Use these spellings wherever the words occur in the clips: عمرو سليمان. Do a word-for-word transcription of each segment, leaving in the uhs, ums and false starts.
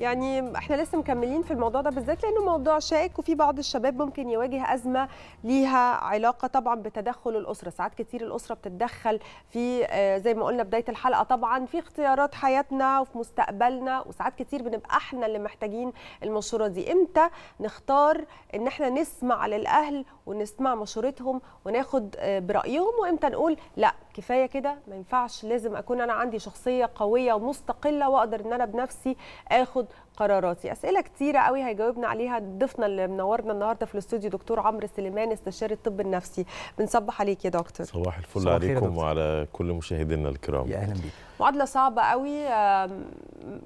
يعني احنا لسه مكملين في الموضوع ده بالذات لانه موضوع شائك، وفي بعض الشباب ممكن يواجه ازمه ليها علاقه طبعا بتدخل الاسره. ساعات كتير الاسره بتتدخل في زي ما قلنا بدايه الحلقه طبعا في اختيارات حياتنا وفي مستقبلنا، وساعات كتير بنبقى احنا اللي محتاجين المشوره دي. امتى نختار ان احنا نسمع للاهل ونسمع مشورتهم وناخد برايهم، وامتى نقول لا كفايه كده ما ينفعش، لازم اكون انا عندي شخصيه قويه ومستقله واقدر ان انا بنفسي اخد قراراتي؟ اسئله كتيره قوي هيجاوبنا عليها ضيفنا اللي منورنا النهارده في الاستوديو دكتور عمرو سليمان استشاري الطب النفسي. بنصبح عليك يا دكتور. صباح الفل عليكم وعلى كل مشاهدينا الكرام. يا اهلا بيك. معادله صعبه قوي،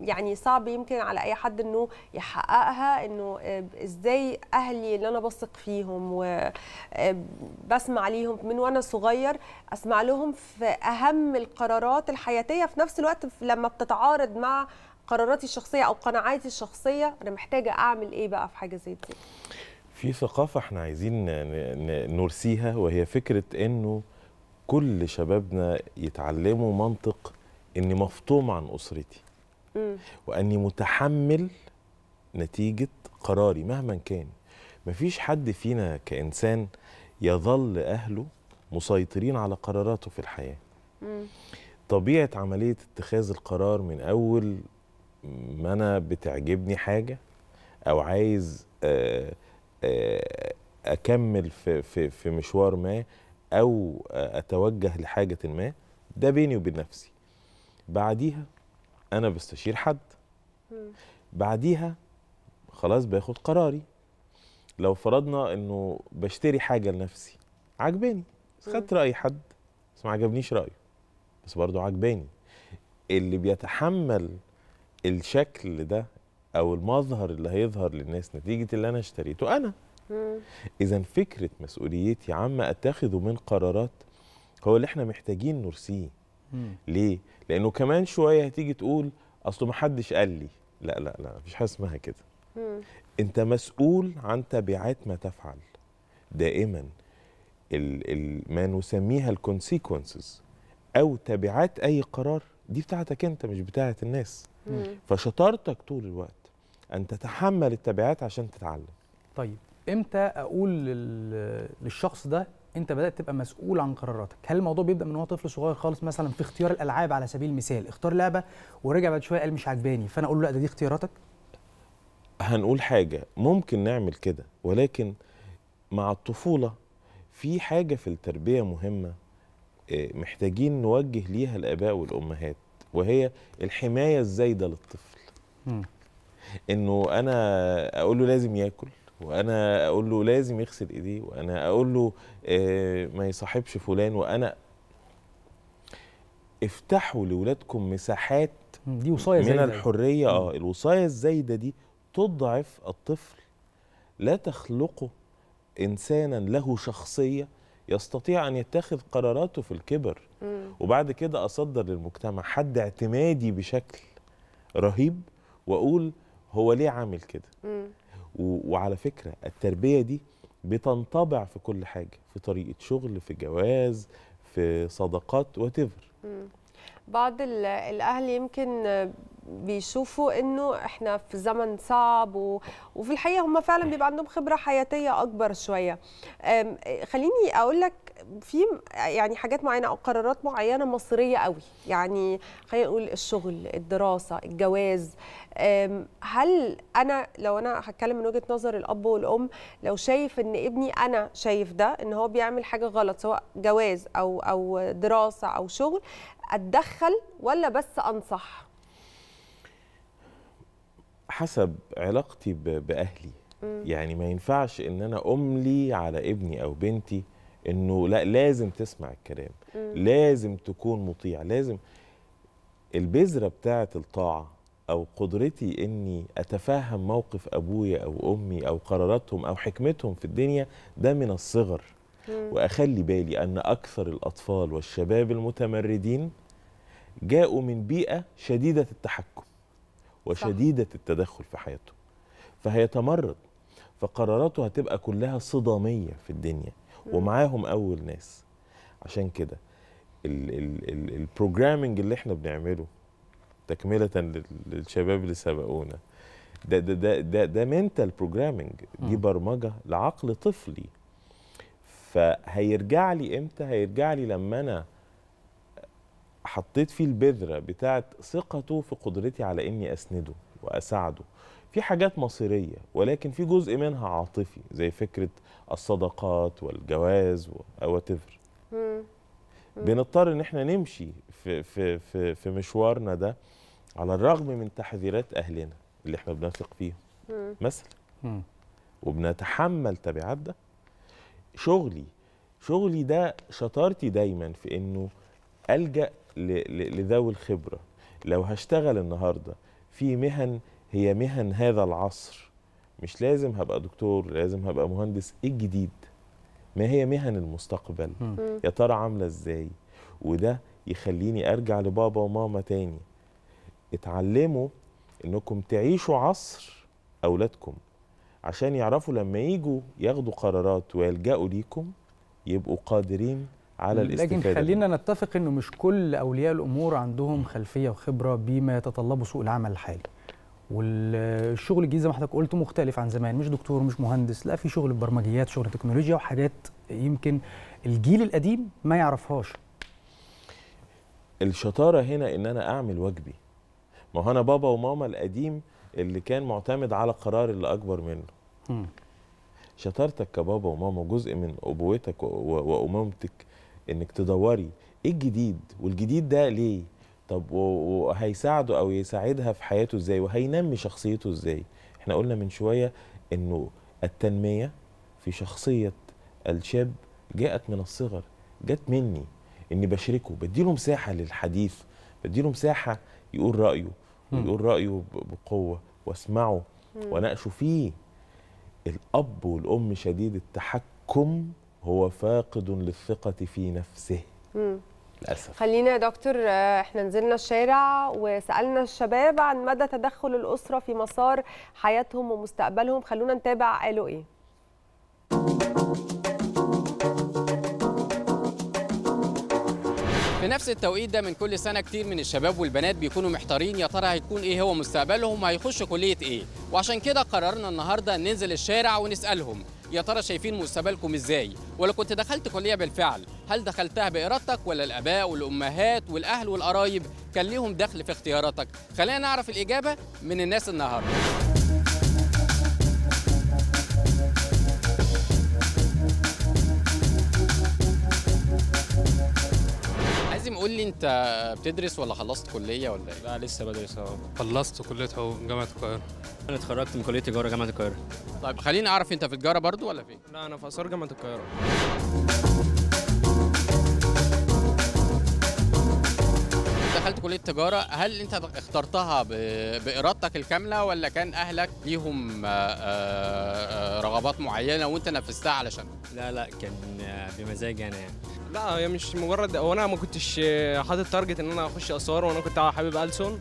يعني صعب يمكن على اي حد انه يحققها، انه ازاي اهلي اللي انا بثق فيهم وبسمع ليهم من وانا صغير اسمع لهم في اهم القرارات الحياتيه، في نفس الوقت لما بتتعارض مع قراراتي الشخصيه او قناعاتي الشخصيه انا محتاجه اعمل ايه بقى في حاجه زي دي؟ في ثقافه احنا عايزين نرسيها، وهي فكره انه كل شبابنا يتعلموا منطق اني مفطوم عن اسرتي م. واني متحمل نتيجه قراري مهما كان. مفيش حد فينا كانسان يظل اهله مسيطرين على قراراته في الحياه. م. طبيعه عمليه اتخاذ القرار من اول ما انا بتعجبني حاجه او عايز اكمل في في في مشوار ما او اتوجه لحاجه ما، ده بيني وبين نفسي. بعديها انا بستشير حد، بعديها خلاص باخد قراري. لو فرضنا انه بشتري حاجه لنفسي عجباني، خدت راي حد بس ما عجبنيش رايه، بس برضه عجباني. اللي بيتحمل الشكل ده او المظهر اللي هيظهر للناس نتيجه اللي انا اشتريته انا. اذا فكره مسؤوليتي عما اتخذه من قرارات هو اللي احنا محتاجين نرسيه. ليه؟ لانه كمان شويه هتيجي تقول اصل ما حدش قال لي. لا لا لا، مفيش حاجه اسمها كده. انت مسؤول عن تبعات ما تفعل دائما. ال ال ما نسميها الكونسيكونسز او تبعات اي قرار دي بتاعتك انت مش بتاعه الناس. فشطارتك طول الوقت ان تتحمل التبعات عشان تتعلم. طيب امتى اقول للشخص ده انت بدات تبقى مسؤول عن قراراتك؟ هل الموضوع بيبدا من هو طفل صغير خالص، مثلا في اختيار الالعاب على سبيل المثال، اختار لعبه ورجع بعد شويه قال مش عجباني، فانا اقول له لا ده دي اختياراتك؟ هنقول حاجه ممكن نعمل كده، ولكن مع الطفوله في حاجه في التربيه مهمه محتاجين نوجه ليها الاباء والامهات، وهي الحمايه الزايده للطفل. م. انه انا اقول له لازم ياكل، وانا اقول له لازم يغسل ايديه، وانا اقول له آه ما يصاحبش فلان، وانا افتحوا لاولادكم مساحات دي وصايه زايده من الحريه. اه الوصايه الزايده دي تضعف الطفل، لا تخلقه انسانا له شخصيه يستطيع أن يتخذ قراراته في الكبر، وبعد كده أصدر للمجتمع حد اعتمادي بشكل رهيب وأقول هو ليه عامل كده. وعلى فكرة التربية دي بتنطبع في كل حاجة، في طريقة شغل، في جواز، في صداقات وتفر. بعض الأهل يمكن بيشوفوا انه احنا في زمن صعب و... وفي الحقيقه هم فعلا بيبقى عندهم خبره حياتيه اكبر شويه. خليني اقول لك في يعني حاجات معينه او قرارات معينه مصيريه قوي، يعني خلينا نقول الشغل، الدراسه، الجواز. هل انا لو انا هتكلم من وجهه نظر الاب والام، لو شايف ان ابني انا شايف ده ان هو بيعمل حاجه غلط سواء جواز او او دراسه او شغل، اتدخل ولا بس انصح؟ حسب علاقتي باهلي. م. يعني ما ينفعش ان انا املي على ابني او بنتي انه لا لازم تسمع الكلام، م. لازم تكون مطيع، لازم. البذره بتاعه الطاعه او قدرتي اني اتفهم موقف ابويا او امي او قراراتهم او حكمتهم في الدنيا ده من الصغر. م. واخلي بالي ان اكثر الاطفال والشباب المتمردين جاءوا من بيئه شديده التحكم وشديدة التدخل في حياته، فهيتمرد، فقراراته هتبقى كلها صدامية في الدنيا ومعاهم أول ناس. عشان كده البروجرامينج اللي احنا بنعمله تكملة للشباب اللي سبقونا ده ده ده ده, ده منتال بروجرامنج، دي برمجه لعقل طفلي. فهيرجع لي امتى؟ هيرجع لي لما انا حطيت فيه البذره بتاعت ثقته في قدرتي على اني اسنده واساعده. في حاجات مصيريه، ولكن في جزء منها عاطفي زي فكره الصداقات والجواز وات ايفر. بنضطر ان احنا نمشي في في في في مشوارنا ده على الرغم من تحذيرات اهلنا اللي احنا بنثق فيهم مثلا، وبنتحمل تبعات ده. شغلي شغلي ده شطارتي دايما في انه ألجأ لذوي الخبرة. لو هشتغل النهاردة في مهن هي مهن هذا العصر، مش لازم هبقى دكتور، لازم هبقى مهندس. الجديد ما هي مهن المستقبل يا ترى عاملة ازاي؟ وده يخليني أرجع لبابا وماما تاني، اتعلموا انكم تعيشوا عصر أولادكم عشان يعرفوا لما يجوا ياخدوا قرارات ويلجأوا ليكم يبقوا قادرين على الاستفادة. لكن خلينا نتفق انه مش كل اولياء الامور عندهم خلفيه وخبره بما يتطلبه سوق العمل الحالي. والشغل الجديد زي ما حضرتك قلت مختلف عن زمان، مش دكتور مش مهندس، لا، في شغل برمجيات، شغل تكنولوجيا، وحاجات يمكن الجيل القديم ما يعرفهاش. الشطاره هنا ان انا اعمل واجبي. ما هو انا بابا وماما القديم اللي كان معتمد على قرار اللي اكبر منه. م. شطارتك كبابا وماما وجزء من ابوتك وامومتك انك تدوري ايه الجديد، والجديد ده ليه؟ طب وهيساعده او يساعدها في حياته ازاي؟ وهينمي شخصيته ازاي؟ احنا قلنا من شويه انه التنميه في شخصيه الشاب جاءت من الصغر، جت مني اني بشركه، بديله مساحه للحديث، بديله مساحه يقول رايه ويقول رايه بقوه واسمعه واناقشه فيه. الاب والام شديد التحكم هو فاقد للثقة في نفسه مم. للأسف. خلينا يا دكتور، احنا نزلنا الشارع وسألنا الشباب عن مدى تدخل الأسرة في مسار حياتهم ومستقبلهم، خلونا نتابع قالوا ايه. في نفس التوقيت ده من كل سنة كتير من الشباب والبنات بيكونوا محتارين يا ترى هيكون ايه هو مستقبلهم، هيخشوا كلية ايه، وعشان كده قررنا النهاردة ننزل الشارع ونسألهم يا ترى شايفين مستقبلكم ازاي؟ ولو كنت دخلت كلية بالفعل هل دخلتها بإرادتك ولا الآباء والأمهات والأهل والقرايب كان ليهم دخل في اختياراتك؟ خلينا نعرف الإجابة من الناس النهاردة. لازم قول لي أنت بتدرس ولا خلصت كلية ولا إيه؟ لا لسه بدرس أهو. خلصت كلية حقوق جامعة القاهرة. أنا اتخرجت من كلية تجارة جامعة القاهرة. طيب خليني أعرف أنت في تجارة برضو ولا فين؟ لا أنا في آثار جامعة القاهرة. دخلت كلية تجارة، هل أنت اخترتها بإرادتك الكاملة ولا كان أهلك ليهم رغبات معينة وأنت نفذتها علشان؟ لا لا كان بمزاجي أنا يعني. لا هي مش مجرد، هو أنا ما كنتش حاطط تارجت إن أنا أخش آثار، وأنا كنت حابب ألسن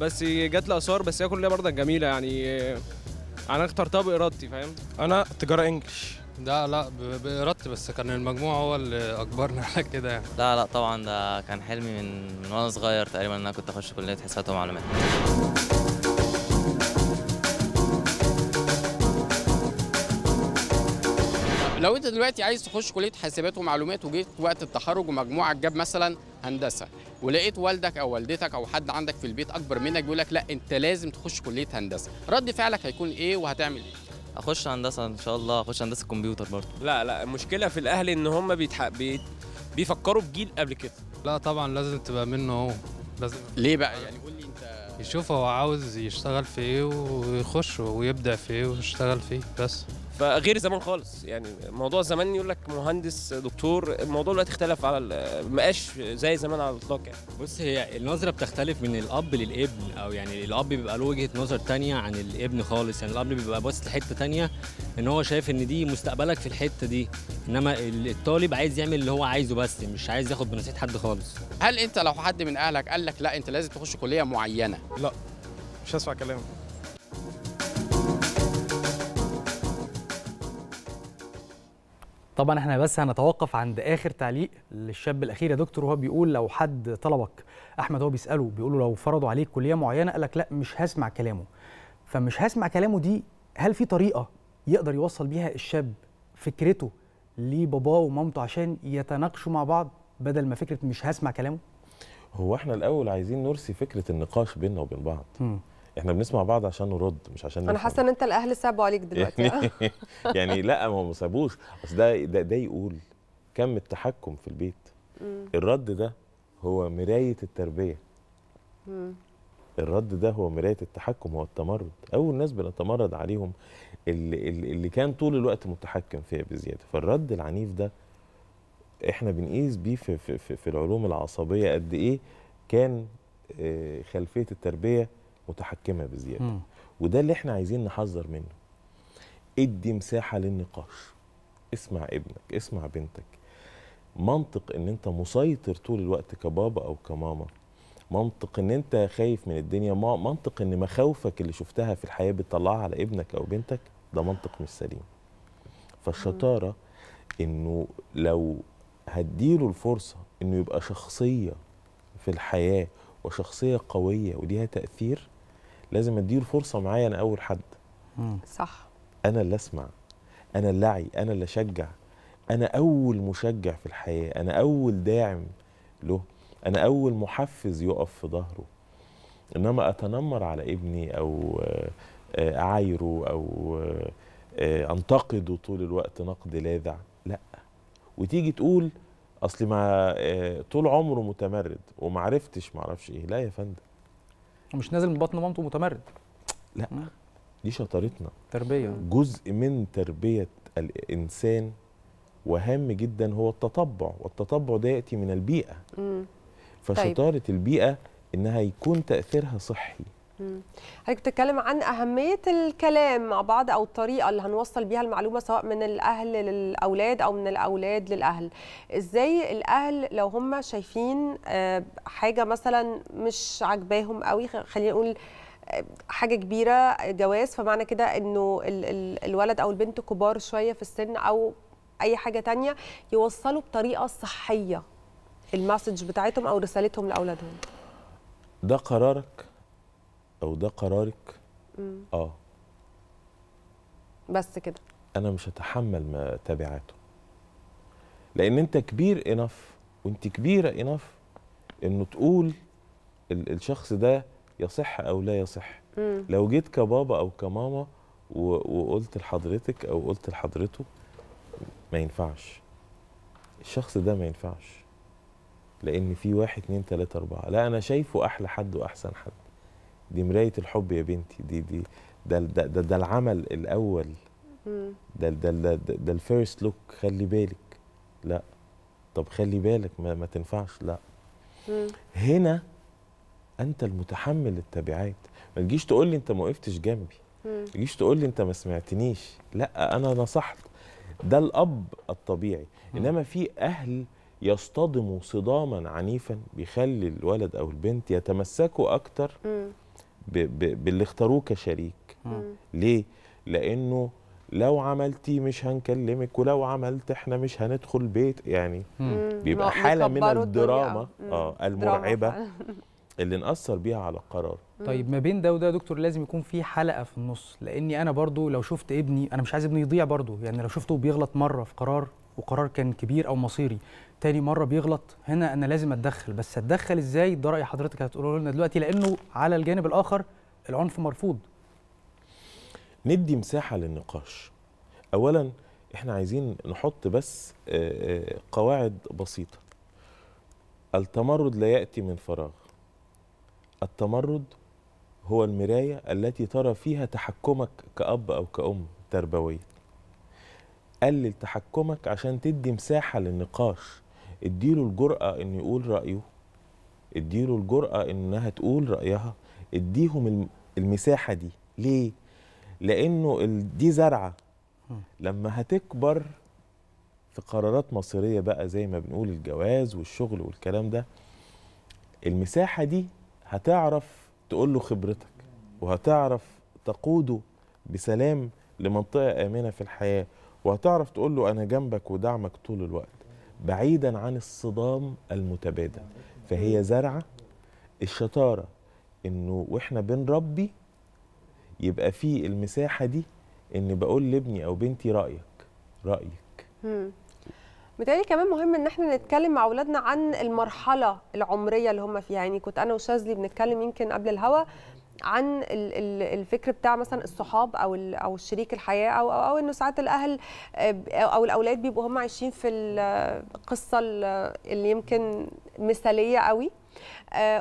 بس جات لي آثار، بس هي كلية برضه جميلة يعني، أنا اخترتها بإرادتي فاهم؟ أنا تجارة إنجلش. ده لا بإرادتي بس كان المجموع هو اللي أجبرنا على كده يعني. لا لا طبعا ده كان حلمي من من وأنا صغير تقريبا إن أنا كنت أخش كلية حسابات ومعلومات. لو أنت دلوقتي عايز تخش كلية حسابات ومعلومات وجيت وقت التخرج ومجموعك جاب مثلا هندسة، ولقيت والدك او والدتك او حد عندك في البيت اكبر منك بيقول لك لا انت لازم تخش كليه هندسه، رد فعلك هيكون ايه وهتعمل ايه؟ اخش هندسه ان شاء الله، اخش هندسه كمبيوتر برضه. لا لا المشكله في الاهل ان هم بيتحق بي... بيفكروا بجيل قبل كده. لا طبعا لازم تبقى منه هو، لازم. ليه بقى؟ يعني قول لي انت يشوف هو عاوز يشتغل في ايه ويخش ويبدع في ايه ويشتغل فيه بس. فغير زمان خالص يعني، موضوع زمان يقول لك مهندس دكتور، الموضوع دلوقتي اختلف على ما بقاش زي زمان على الاطلاق يعني. بص هي النظره بتختلف من الاب للابن، او يعني الاب بيبقى له وجهه نظر ثانيه عن الابن خالص، يعني الاب بيبقى باصص لحته ثانيه ان هو شايف ان دي مستقبلك في الحته دي، انما الطالب عايز يعمل اللي هو عايزه بس مش عايز ياخد بنصيحه حد خالص. هل انت لو حد من اهلك قال لك لا انت لازم تخش كليه معينه؟ لا مش هسمع كلامه. طبعا احنا بس هنتوقف عند اخر تعليق للشاب الاخير يا دكتور، وهو بيقول لو حد طلبك احمد، هو بيساله بيقول له لو فرضوا عليك كليه معينه قال لك لا مش هسمع كلامه، فمش هسمع كلامه دي. هل في طريقة يقدر يوصل بيها الشاب فكرته لباباه ومامته عشان يتناقشوا مع بعض بدل ما فكرة مش هسمع كلامه؟ هو احنا الأول عايزين نرسي فكرة النقاش بيننا وبين بعض. م. احنا بنسمع بعض عشان نرد مش عشان نفهم. انا حاسه ان انت الاهل سابوا عليك دلوقتي. يعني لا ما سابوش، اصل ده, ده ده يقول كم التحكم في البيت. مم. الرد ده هو مرايه التربيه. مم. الرد ده هو مرايه التحكم، هو التمرد. اول ناس بنتمرد عليهم اللي, اللي كان طول الوقت متحكم فيها بزياده. فالرد العنيف ده احنا بنقيس بيه في, في, في, في العلوم العصبيه قد ايه كان خلفيه التربيه متحكمه بزياده. مم. وده اللي احنا عايزين نحذر منه. ادي مساحه للنقاش، اسمع ابنك، اسمع بنتك. منطق ان انت مسيطر طول الوقت كبابا او كماما، منطق ان انت خايف من الدنيا، منطق ان مخاوفك اللي شفتها في الحياه بتطلعها على ابنك او بنتك، ده منطق مش سليم. فالشطاره انه لو هديله الفرصه انه يبقى شخصيه في الحياه وشخصيه قويه وليها تاثير، لازم اديله فرصه معايا انا اول حد. مم. صح. انا اللي اسمع، انا اللي اعي، انا اللي اشجع، انا اول مشجع في الحياه، انا اول داعم له، انا اول محفز يقف في ظهره. انما اتنمر على ابني او اعايره او انتقده طول الوقت نقد لاذع، لا. وتيجي تقول اصل ما طول عمره متمرد وما عرفتش ما اعرفش ايه، لا يا فندم. مش نازل من بطن مامته متمرد. لا، دي شطارتنا. تربيه جزء من تربيه الانسان، وهام جدا هو التطبع، والتطبع ده ياتي من البيئه. مم. فشطاره طيب. البيئه انها يكون تاثيرها صحي. حضرتك بتتكلم عن اهميه الكلام مع بعض او الطريقه اللي هنوصل بيها المعلومه سواء من الاهل للاولاد او من الاولاد للاهل. ازاي الاهل لو هم شايفين حاجه مثلا مش عاجباهم قوي، خلينا نقول حاجه كبيره جواز، فمعنى كده انه الولد او البنت كبار شويه في السن او اي حاجه تانية، يوصلوا بطريقه صحيه المسج بتاعتهم او رسالتهم لاولادهم؟ ده قرارك او ده قرارك. مم. اه بس كده انا مش هتحمل تبعاته، لان انت كبير انف وانت كبيره انف انه تقول الشخص ده يصح او لا يصح. مم. لو جيت كبابا او كماما وقلت لحضرتك او قلت لحضرته ما ينفعش الشخص ده، ما ينفعش لان في واحد اتنين تلاته اربعه، لا انا شايفه احلى حد واحسن حد. دي مراية الحب يا بنتي، دي دي ده ده, ده, ده العمل الأول، ده ده ده, ده الفيرست لوك، خلي بالك. لا طب خلي بالك ما, ما تنفعش، لا. مم. هنا أنت المتحمل للتبعات. ما تجيش تقول لي أنت ما وقفتش جنبي، ما تجيش تقول لي أنت ما سمعتنيش، لا أنا نصحت. ده الأب الطبيعي. مم. إنما في أهل يصطدموا صداما عنيفا بيخلي الولد أو البنت يتمسكوا أكتر. مم. باللي اختاروه كشريك. مم. ليه؟ لانه لو عملتي مش هنكلمك، ولو عملت احنا مش هندخل بيت. يعني مم. بيبقى حاله من الدراما اه المرعبه اللي نأثر بيها على القرار. طيب ما بين ده وده يا دكتور لازم يكون في حلقه في النص، لاني انا برضو لو شفت ابني انا مش عايز ابني يضيع برضو. يعني لو شفته بيغلط مره في قرار وقرار كان كبير او مصيري، تاني مره بيغلط، هنا انا لازم اتدخل. بس اتدخل ازاي؟ ده راي حضرتك هتقوله لنا دلوقتي، لانه على الجانب الاخر العنف مرفوض. ندي مساحه للنقاش. اولا احنا عايزين نحط بس قواعد بسيطه. التمرد لا ياتي من فراغ. التمرد هو المرايه التي ترى فيها تحكمك كأب او كأم تربويه. قلل تحكمك عشان تدي مساحة للنقاش. اديله الجرأة انه يقول رأيه، اديله الجرأة انها تقول رأيها، اديهم المساحة دي. ليه؟ لانه دي زرعة لما هتكبر في قرارات مصيرية بقى زي ما بنقول الجواز والشغل والكلام ده، المساحة دي هتعرف تقول له خبرتك، وهتعرف تقوده بسلام لمنطقة آمنة في الحياة، وهتعرف تقول له أنا جنبك ودعمك طول الوقت بعيدا عن الصدام المتبادل. فهي زرعة. الشطارة إنه وإحنا بنربي يبقى في المساحه دي ان بقول لابني او بنتي رايك رايك امم متهيألي كمان مهم ان احنا نتكلم مع اولادنا عن المرحله العمريه اللي هم فيها. يعني كنت انا وشاذلي بنتكلم يمكن قبل الهوا عن الفكر بتاع مثلا الصحاب او او الشريك الحياه او او, أو انه ساعات الاهل او الاولاد بيبقوا هم عايشين في القصه اللي يمكن مثاليه قوي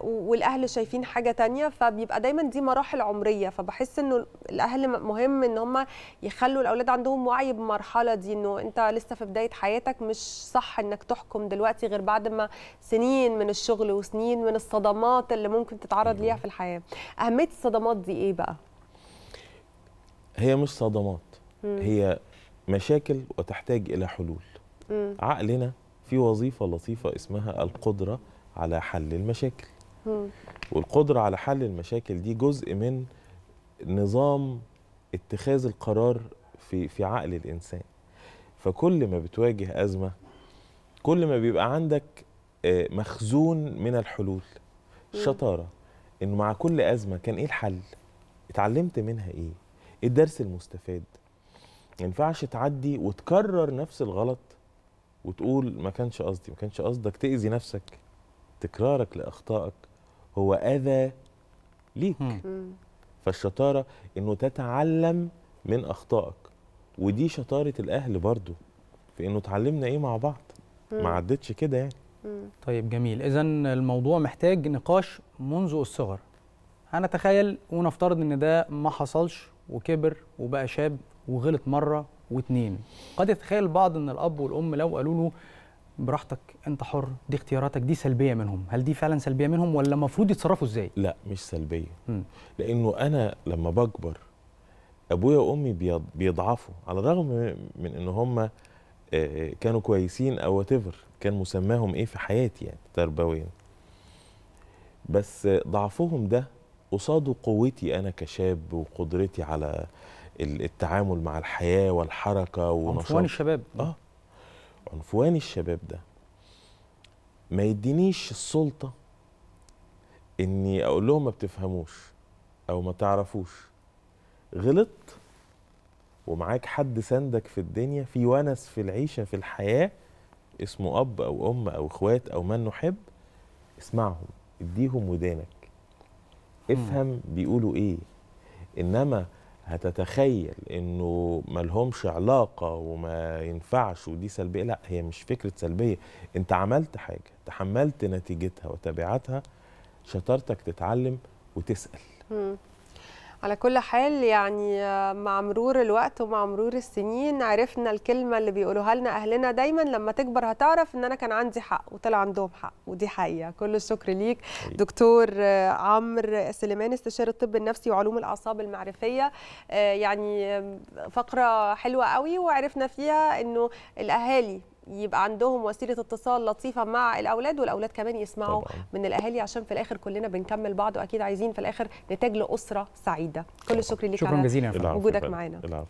والاهل شايفين حاجه تانية، فبيبقى دايما دي مراحل عمريه. فبحس انه الاهل مهم ان هم يخلوا الاولاد عندهم وعي بالمرحله دي، انه انت لسه في بدايه حياتك، مش صح انك تحكم دلوقتي غير بعد ما سنين من الشغل وسنين من الصدمات اللي ممكن تتعرض ليها في الحياه. اهميه الصدمات دي ايه بقى؟ هي مش صدمات، مم. هي مشاكل وتحتاج الى حلول. مم. عقلنا في وظيفه لطيفه اسمها القدره على حل المشاكل. مم. والقدرة على حل المشاكل دي جزء من نظام اتخاذ القرار في في عقل الإنسان. فكل ما بتواجه أزمة كل ما بيبقى عندك مخزون من الحلول. الشطارة إنه مع كل أزمة كان إيه الحل؟ اتعلمت منها إيه؟ الدرس المستفاد؟ ما ينفعش تعدي وتكرر نفس الغلط وتقول ما كانش قصدي. ما كانش قصدك تأذي نفسك. تكرارك لأخطائك هو أذى ليك. مم. فالشطارة إنه تتعلم من أخطائك، ودي شطارة الأهل برضو في إنه تعلمنا إيه مع بعض. مم. ما عدتش كده يعني. مم. طيب جميل. إذن الموضوع محتاج نقاش منذ الصغر. هنتخيل ونفترض إن ده ما حصلش وكبر وبقى شاب وغلط مرة واتنين. قد يتخيل البعض إن الأب والأم لو قالوا له براحتك انت حر، دي اختياراتك، دي سلبيه منهم. هل دي فعلا سلبيه منهم ولا المفروض يتصرفوا ازاي؟ لا مش سلبيه. م. لانه انا لما بكبر ابويا وامي بيضعفوا على الرغم من ان هم كانوا كويسين او وات ايفر كان مسماهم ايه في حياتي يعني تربويا، بس ضعفهم ده قصاده قوتي انا كشاب وقدرتي على التعامل مع الحياه والحركه ونشاط عنفوان الشباب. اه عنفوان الشباب ده ما يدينيش السلطة اني اقول لهم ما بتفهموش او ما تعرفوش. غلط ومعاك حد سندك في الدنيا، في ونس في العيشة في الحياة اسمه اب او ام او اخوات او من نحب، اسمعهم، اديهم ودانك، افهم بيقولوا ايه. انما هتتخيل انه ملهمش علاقه وما ينفعش ودي سلبيه، لا هي مش فكره سلبيه. انت عملت حاجه تحملت نتيجتها وتبعاتها، شطارتك تتعلم وتسال. مم. على كل حال يعني مع مرور الوقت ومع مرور السنين عرفنا الكلمه اللي بيقولوها لنا اهلنا دايما، لما تكبر هتعرف ان انا كان عندي حق وطلع عندهم حق، ودي حقيقه. كل الشكر ليك دكتور عمرو سليمان، استشاري الطب النفسي وعلوم الاعصاب المعرفيه. يعني فقره حلوه قوي وعرفنا فيها انه الاهالي يبقى عندهم وسيله اتصال لطيفه مع الاولاد، والاولاد كمان يسمعوا طبعا من الاهالي، عشان في الاخر كلنا بنكمل بعض واكيد عايزين في الاخر نتاج لاسره سعيده. كل الشكر ليك على وجودك معانا.